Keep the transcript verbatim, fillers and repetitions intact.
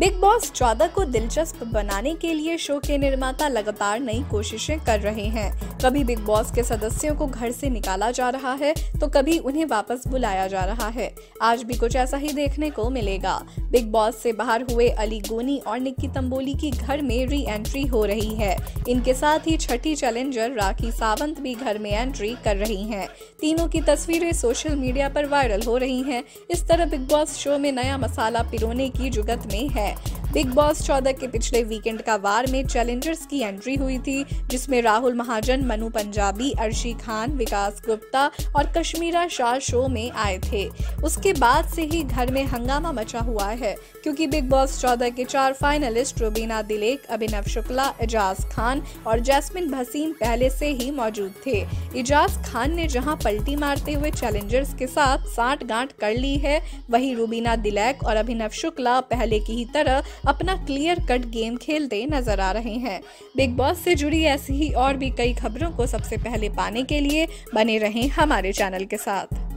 Big boss चौदह को दिलचस्प बनाने के लिए शो के निर्माता लगातार नई कोशिशें कर रहे हैं। कभी बिग बॉस के सदस्यों को घर से निकाला जा रहा है तो कभी उन्हें वापस बुलाया जा रहा है। आज भी कुछ ऐसा ही देखने को मिलेगा। बिग बॉस से बाहर हुए अली गोनी और निक्की तंबोली की घर में री एंट्री हो रही है। इनके साथ ही छठी चैलेंजर राखी सावंत भी घर में एंट्री कर रही हैं। तीनों की तस्वीरें सोशल मीडिया पर वायरल हो रही हैं। इस तरह बिग बॉस शो में नया मसाला पिरोने की जुगत में है। बिग बॉस चौदह के पिछले वीकेंड का वार में चैलेंजर्स की एंट्री हुई थी, जिसमें राहुल महाजन, मनु पंजाबी, अर्शी खान, विकास गुप्ता और कश्मीरा शाह शो में आए थे। उसके बाद से ही घर में हंगामा मचा हुआ है, क्योंकि बिग बॉस चौदह के चार फाइनलिस्ट रुबीना दिलेक, अभिनव शुक्ला, एजाज खान और जैस्मिन भसीन पहले से ही मौजूद थे। एजाज खान ने जहाँ पलटी मारते हुए चैलेंजर्स के साथ साठ गांठ कर ली है, वहीं रुबीना दिलैक और अभिनव शुक्ला पहले की ही तरह अपना क्लियर कट गेम खेलते नजर आ रहे हैं। बिग बॉस से जुड़ी ऐसी ही और भी कई खबरों को सबसे पहले पाने के लिए बने रहें हमारे चैनल के साथ।